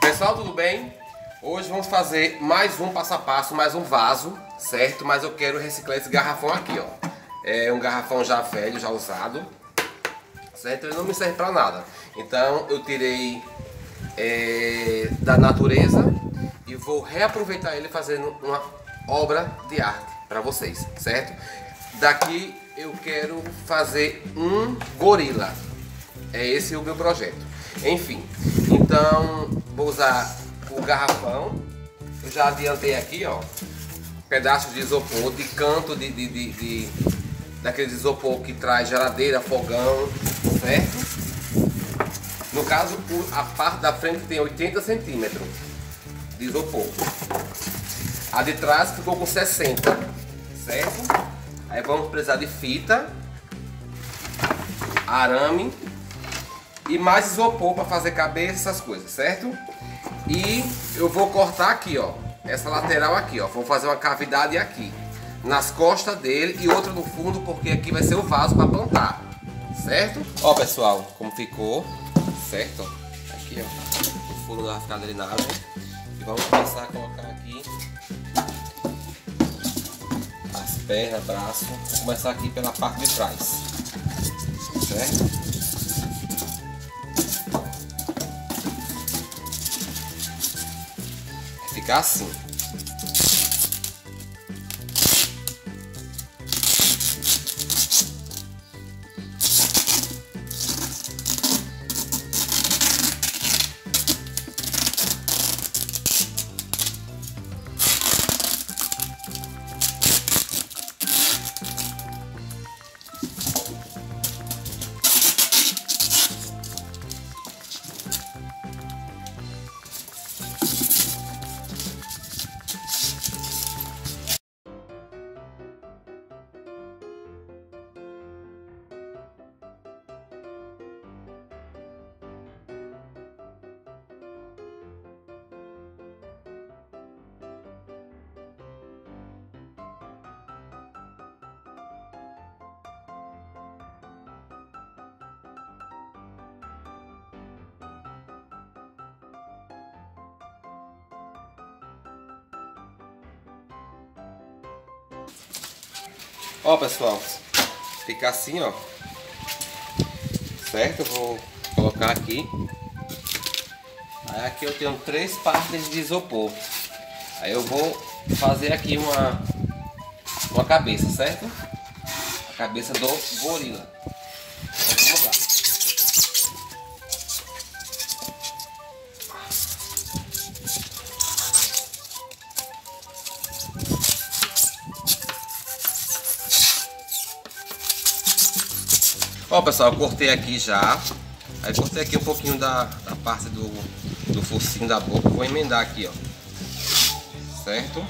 Pessoal, tudo bem? Hoje vamos fazer mais um passo a passo, mais um vaso, certo? Mas eu quero reciclar esse garrafão aqui, ó. É um garrafão já velho, já usado, certo? Ele não me serve pra nada. Então eu tirei da natureza e vou reaproveitar ele fazendo uma obra de arte pra vocês, certo? Daqui eu quero fazer um gorila. É esse o meu projeto. Enfim, então vou usar o garrafão. Eu já adiantei aqui, ó, pedaço de isopor, de canto daquele isopor que traz geladeira, fogão, certo? No caso, a parte da frente tem 80 centímetros de isopor. A de trás ficou com 60, certo? Aí vamos precisar de fita, arame e mais isopor para fazer cabeça, essas coisas, certo? E eu vou cortar aqui, ó, essa lateral aqui, ó. Vou fazer uma cavidade aqui nas costas dele e outra no fundo, porque aqui vai ser o vaso para plantar, certo? Ó, pessoal, como ficou, certo? Aqui, ó, o furo da drenagem. E vamos começar a colocar aqui as pernas, braço. Vou começar aqui pela parte de trás, certo? Vai ficar assim. Ó, pessoal, fica assim, ó, certo? Vou colocar aqui. Aí aqui eu tenho três partes de isopor. Aí eu vou fazer aqui uma cabeça, certo? A cabeça do gorila. Vamos mudar. Ó, pessoal, eu cortei aqui já. Aí cortei aqui um pouquinho da parte do focinho da boca. Vou emendar aqui, ó, certo?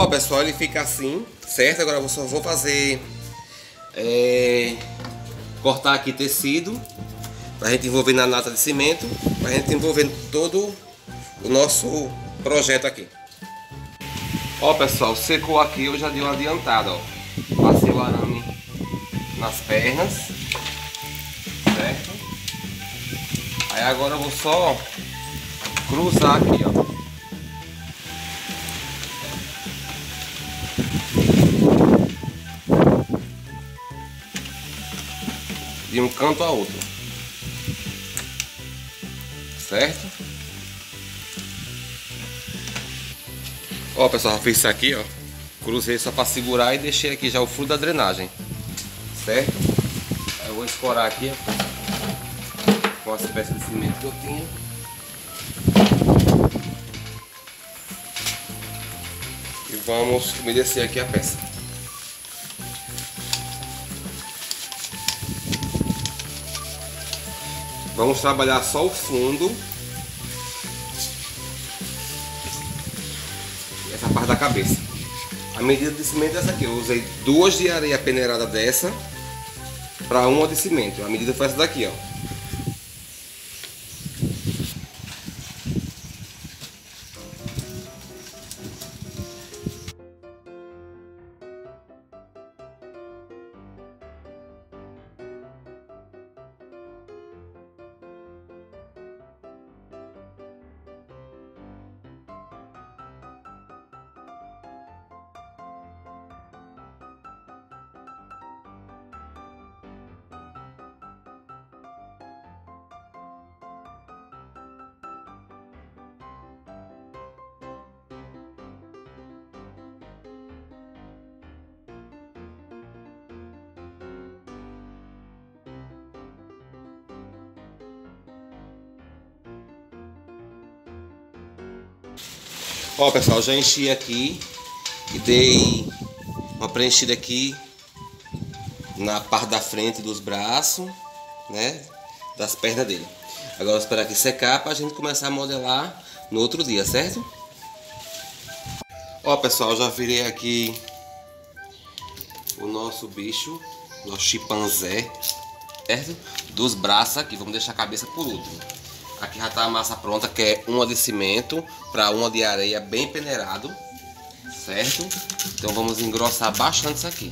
Ó, pessoal, ele fica assim, certo? Agora eu só vou fazer cortar aqui tecido pra gente envolver na lata de cimento, pra gente envolver todo o nosso projeto aqui. Ó, pessoal, secou aqui, eu já dei uma adiantada, ó. Passei o arame nas pernas, certo? Aí agora eu vou só cruzar aqui, ó. De um canto a outro, certo? Ó, pessoal, fiz isso aqui, ó. Cruzei só para segurar e deixei aqui já o furo da drenagem, certo? Aí eu vou escorar aqui, ó, com as peças de cimento que eu tinha. E vamos umedecer aqui a peça. Vamos trabalhar só o fundo e essa parte da cabeça. A medida de cimento é essa aqui. Eu usei 2 de areia peneirada dessa para uma de cimento. A medida foi essa daqui, ó. Ó pessoal, já enchi aqui e dei uma preenchida aqui na parte da frente dos braços, né, das pernas dele. Agora esperar aqui secar para a gente começar a modelar no outro dia, certo? Ó pessoal, já virei aqui o nosso bicho, nosso chimpanzé, certo? Dos braços aqui, vamos deixar a cabeça por último. Aqui já está a massa pronta, que é uma de cimento para uma de areia bem peneirado, certo? Então vamos engrossar bastante isso aqui.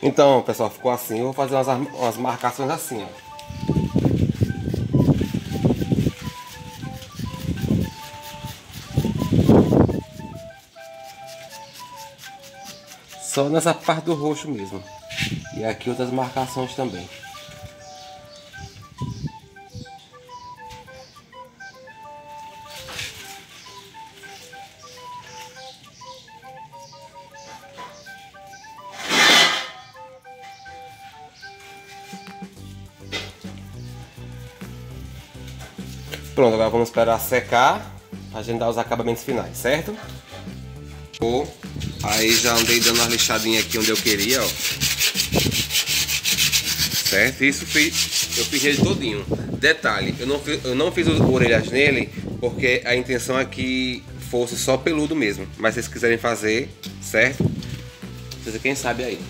Então, pessoal, ficou assim. Eu vou fazer umas marcações assim, ó. Só nessa parte do roxo mesmo. E aqui outras marcações também. Pronto, agora vamos esperar secar pra gente dar os acabamentos finais, certo? Aí já andei dando uma lixadinha aqui onde eu queria, ó. Certo? Isso eu fiz ele todinho. Detalhe, eu não fiz as orelhas nele porque a intenção é que fosse só peludo mesmo. Mas se vocês quiserem fazer, certo? Vocês, quem sabe aí.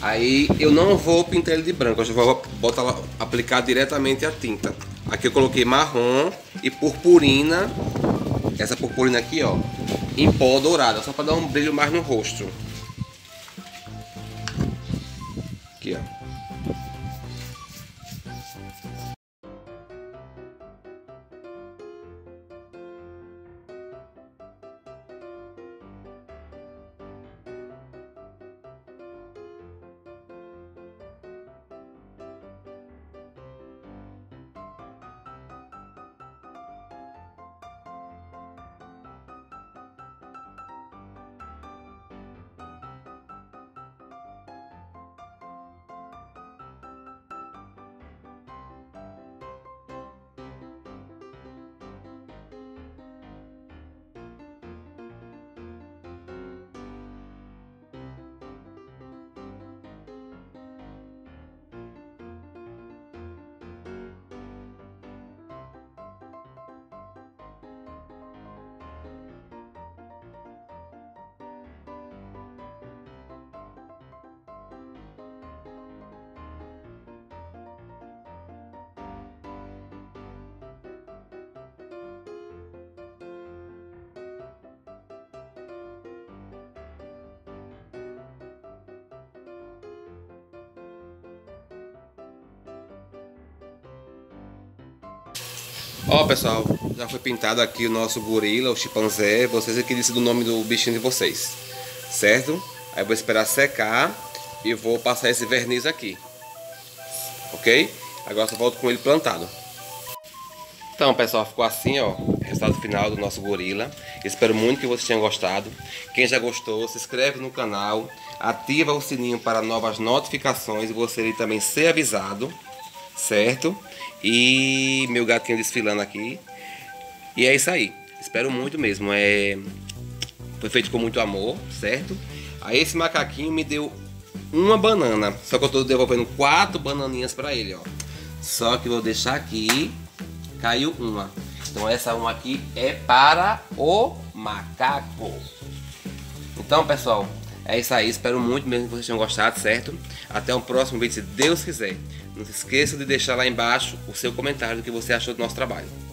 Aí eu não vou pintar ele de branco, eu vou botar, aplicar diretamente a tinta. Aqui eu coloquei marrom e purpurina, essa purpurina aqui, ó, em pó dourada, só para dar um brilho mais no rosto. Aqui, ó. Ó, pessoal, já foi pintado aqui o nosso gorila, o chimpanzé. Vocês aqui dizem o nome do bichinho de vocês, certo? Aí eu vou esperar secar e vou passar esse verniz aqui, ok? Agora só volto com ele plantado. Então, pessoal, ficou assim, ó, o resultado final do nosso gorila. Espero muito que vocês tenham gostado. Quem já gostou, se inscreve no canal, ativa o sininho para novas notificações e você também ser avisado, certo? E meu gatinho desfilando aqui. E é isso aí. Espero muito mesmo. Foi feito com muito amor, certo? Aí esse macaquinho me deu uma banana. Só que eu tô devolvendo 4 bananinhas pra ele, ó. Só que eu vou deixar aqui. Caiu uma. Então essa uma aqui é para o macaco. Então, pessoal, é isso aí. Espero muito mesmo que vocês tenham gostado, certo? Até o próximo vídeo, se Deus quiser. Não se esqueça de deixar lá embaixo o seu comentário do que você achou do nosso trabalho.